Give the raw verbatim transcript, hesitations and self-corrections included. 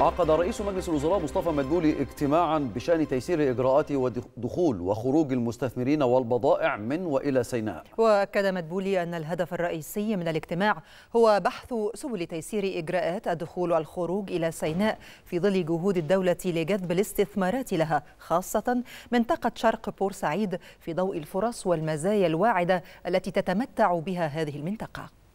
عقد رئيس مجلس الوزراء مصطفى مدبولي اجتماعا بشأن تيسير إجراءات ودخول وخروج المستثمرين والبضائع من وإلى سيناء. وأكد مدبولي أن الهدف الرئيسي من الاجتماع هو بحث سبل تيسير إجراءات الدخول والخروج إلى سيناء في ظل جهود الدولة لجذب الاستثمارات لها، خاصة منطقة شرق بورسعيد، في ضوء الفرص والمزايا الواعدة التي تتمتع بها هذه المنطقة.